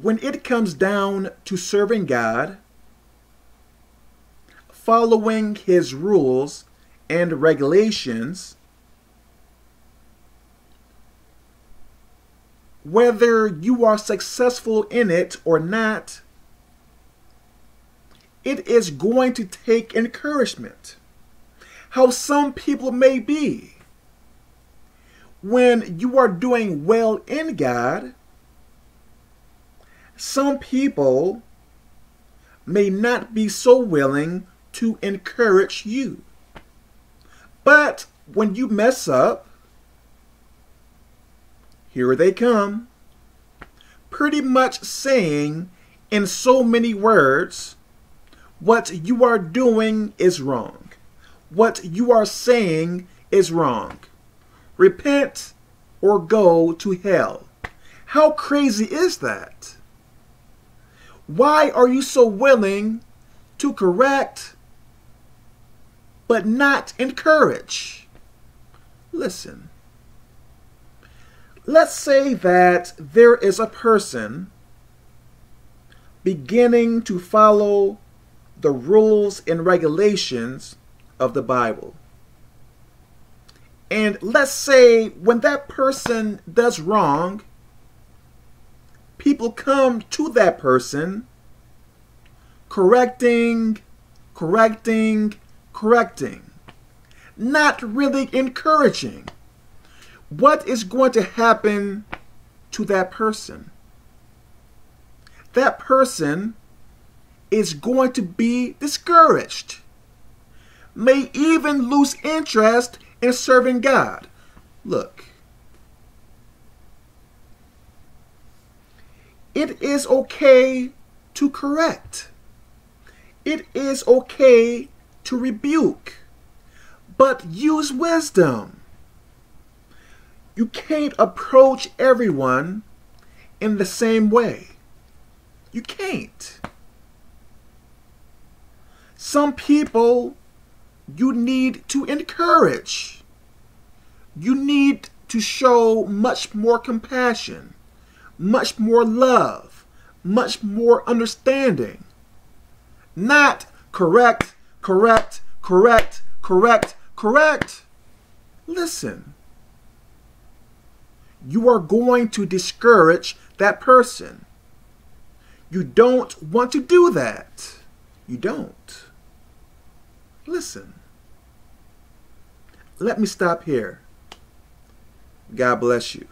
when it comes down to serving God, following His rules and regulations, whether you are successful in it or not, it is going to take encouragement. How some people may be. When you are doing well in God, some people may not be so willing to encourage you. But when you mess up, here they come, pretty much saying in so many words, what you are doing is wrong. What you are saying is wrong. Repent or go to hell. How crazy is that? Why are you so willing to correct but not encourage? Listen, let's say that there is a person beginning to follow the rules and regulations of the Bible. And let's say when that person does wrong, people come to that person correcting, not really encouraging. What is going to happen to that person? That person is going to be discouraged, may even lose interest in serving God. Look, it is okay to correct. It is okay to rebuke, but use wisdom. You can't approach everyone in the same way. You can't. Some people you need to encourage. You need to show much more compassion, much more love, much more understanding. Not correct. Listen, you are going to discourage that person. You don't want to do that. You don't. Listen, let me stop here. God bless you.